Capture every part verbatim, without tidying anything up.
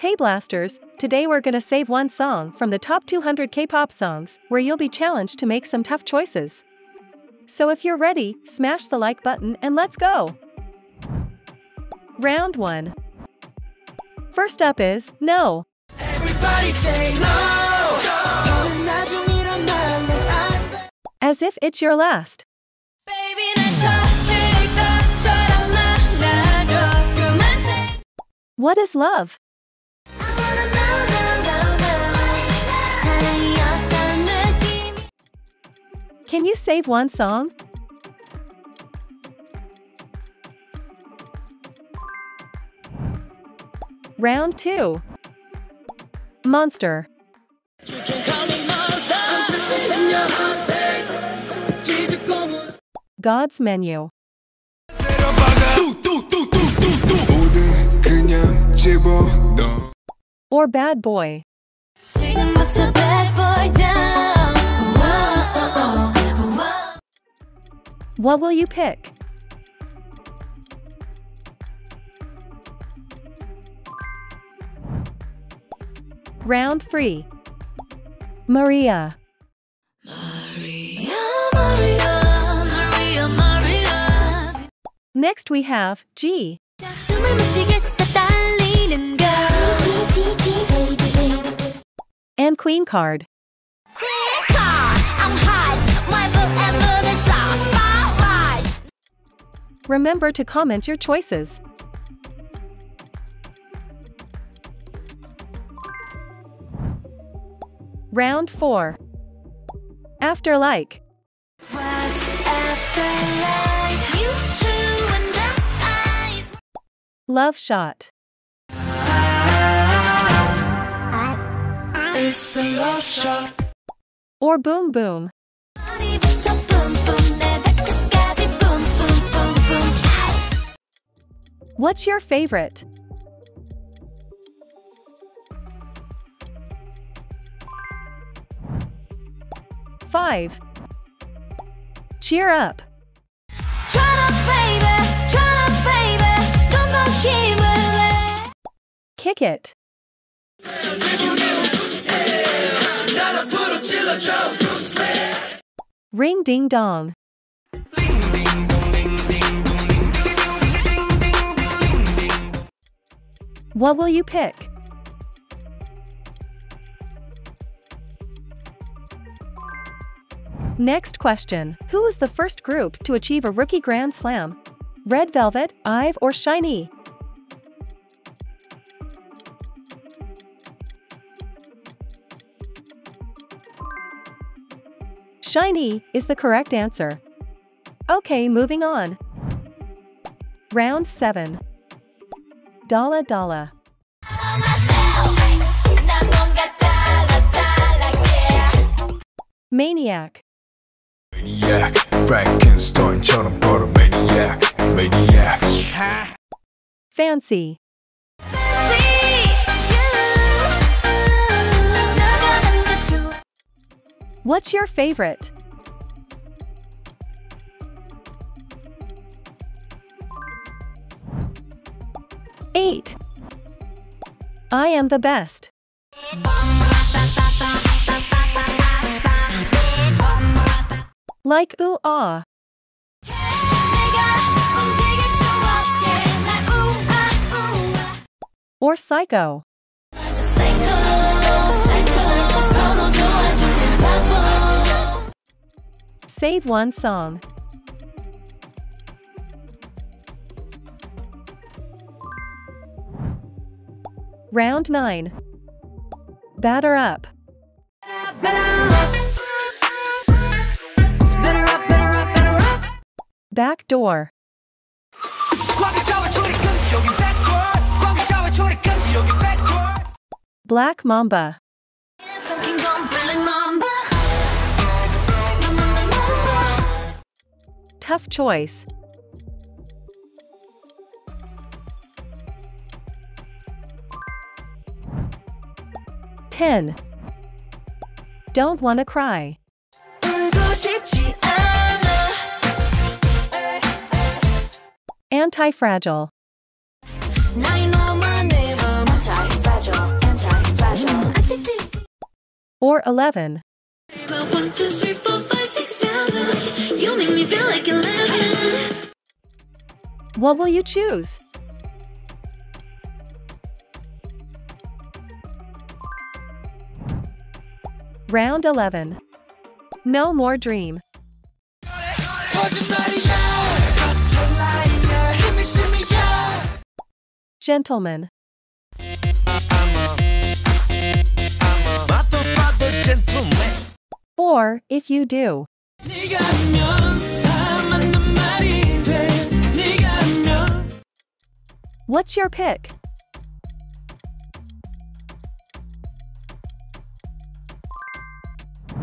Hey Blasters, today we're gonna save one song from the top two hundred K-pop songs, where you'll be challenged to make some tough choices. So if you're ready, smash the like button and let's go! Round one. First up is No. Everybody say no. No. As if it's your last. What is love? Can you save one song? Round two. Monster. God's Menu. Or Bad Boy. What will you pick? Round three. Maria. Maria, Maria, Maria, Maria. Next we have G. And Queen Card. Queen Card, I'm hot. My forever. Remember to comment your choices. Round four. After Like. What's after like? You, who, and the eyes. Love Shot. I, I, I, it's the love shot. Or Boom Boom. What's your favorite? Five. Cheer Up. Kick It. Ring Ding Dong. What will you pick? Next question. Who was the first group to achieve a rookie grand slam? Red Velvet, IVE, or SHINee? SHINee is the correct answer. Okay, moving on. Round seven. Dala Dala. Maniac. Maniac, Frankenstein, maniac, maniac. Ha. Fancy. Fancy you. What's your favorite? Eight. I am the best. Like ooh ah. Or Psycho. Save one song. Round nine. Batter Up. Back Door. Black Mamba. Tough choice. Ten. Don't Wanna Cry. Anti-fragile. or eleven. What will you choose? Round eleven. No more dream. Gentleman. Or, if you do. What's your pick?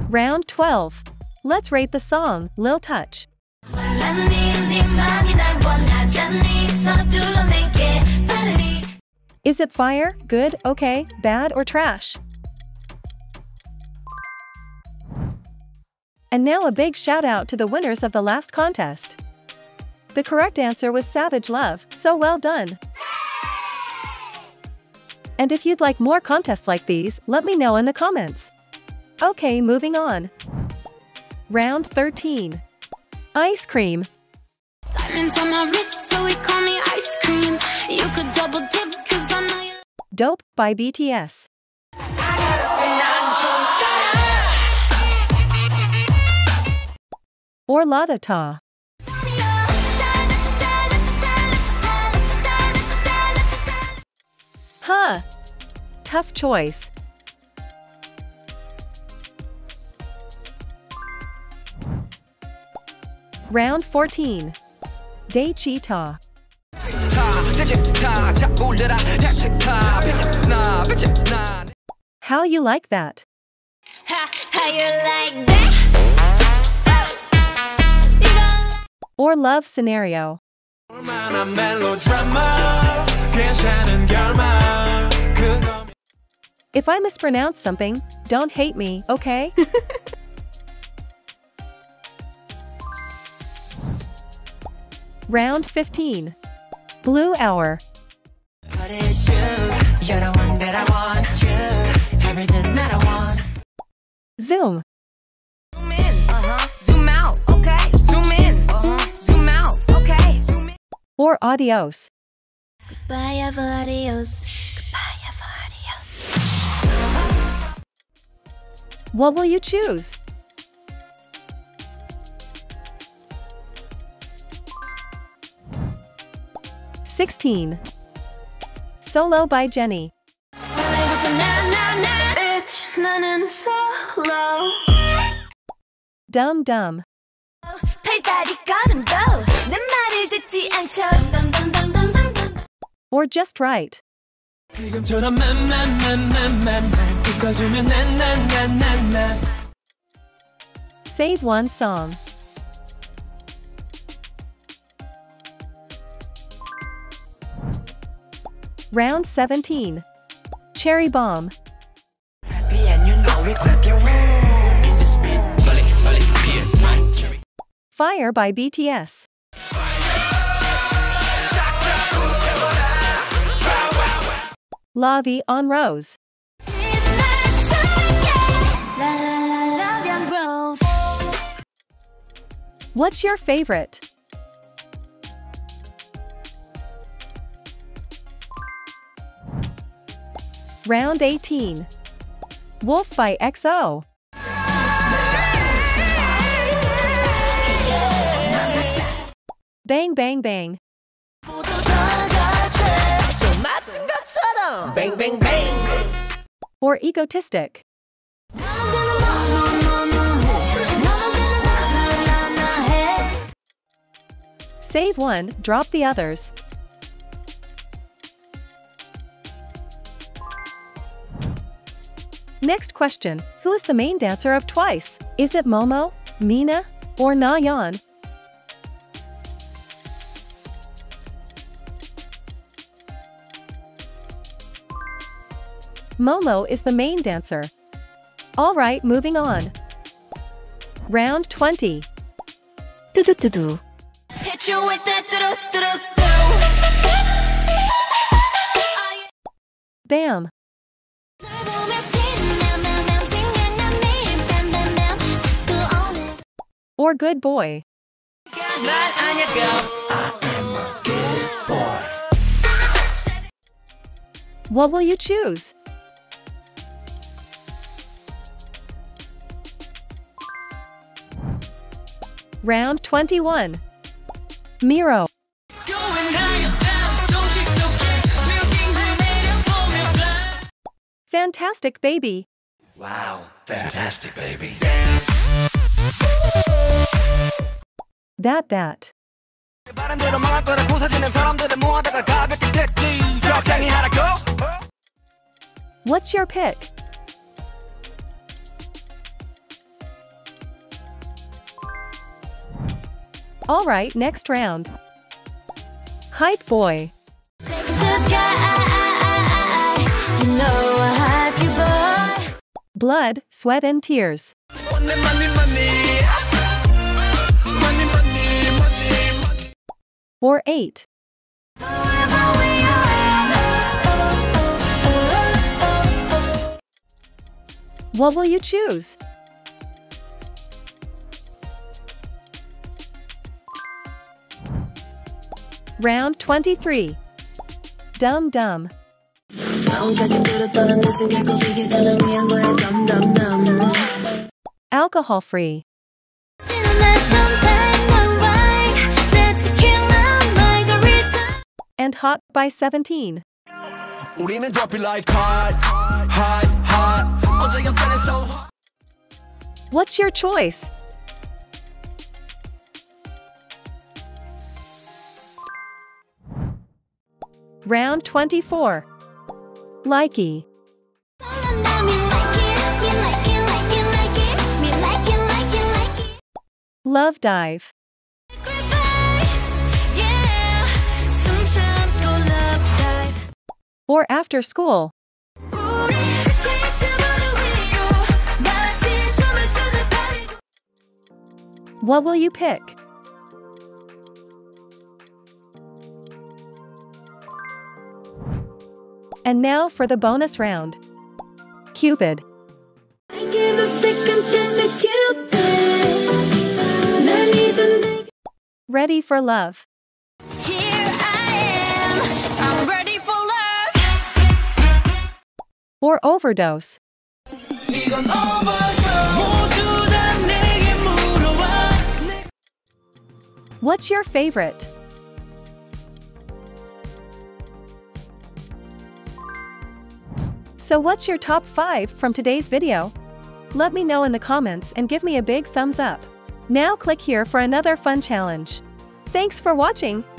Round twelve. Let's rate the song, Lil Touch. Is it fire, good, okay, bad, or trash? And now a big shout out to the winners of the last contest. The correct answer was Savage Love, so well done! And if you'd like more contests like these, let me know in the comments. Okay, moving on. Round thirteen. Ice cream. Diamonds on my wrist, so he call me ice cream. You could double dip, cause I know you. Dope by B T S. Or Ladata. Huh. Tough choice. Round fourteen. De Cheetah. How you like that? How you like that? Or Love Scenario. If I mispronounce something, don't hate me, okay? Round fifteen. Blue Hour. Zoom. Zoom in, uh-huh. Zoom out, okay. Zoom in, uh-huh. Zoom out, okay. Zoom in. Or Adios. Goodbye, ever adios. Goodbye, ever adios. What will you choose? sixteen. Solo by Jenny. Dumb Dumb. Or Just Right. Save one song. Round seventeen. Cherry Bomb. Fire by B T S. Lavi on Rose. What's your favorite? Round eighteen. Wolf by X O. Bang Bang Bang. Bang Bang Bang. Or Egotistic. Save one, drop the others. Next question, who is the main dancer of TWICE? Is it Momo, Mina, or Nayeon? Momo is the main dancer. Alright, moving on. Round twenty. Do-do-do-do. Hit you with that do-do-do-do. Bam. or good boy. I am a good boy. What will you choose? Round twenty-one. Miro. Fantastic Baby. Wow, fantastic baby. Dance. That that. What's your pick? All right, next round. Hype Boy. Take it to the sky, I, I, I, I, you know I hype you, boy. Blood, Sweat and Tears. Money, money, money. Money, money, money, money. Or eight. What will you choose? Round twenty-three. Dum Dum. Alcohol Free. And Hot by seventeen. What's your choice? Round twenty-four. Likey. Love Dive. Or After School. What will you pick? And now for the bonus round. Cupid. Ready for Love. Here I am, I'm ready for love. Or Overdose. What's your favorite? So what's your top five from today's video? Let me know in the comments and give me a big thumbs up. Now click here for another fun challenge. Thanks for watching.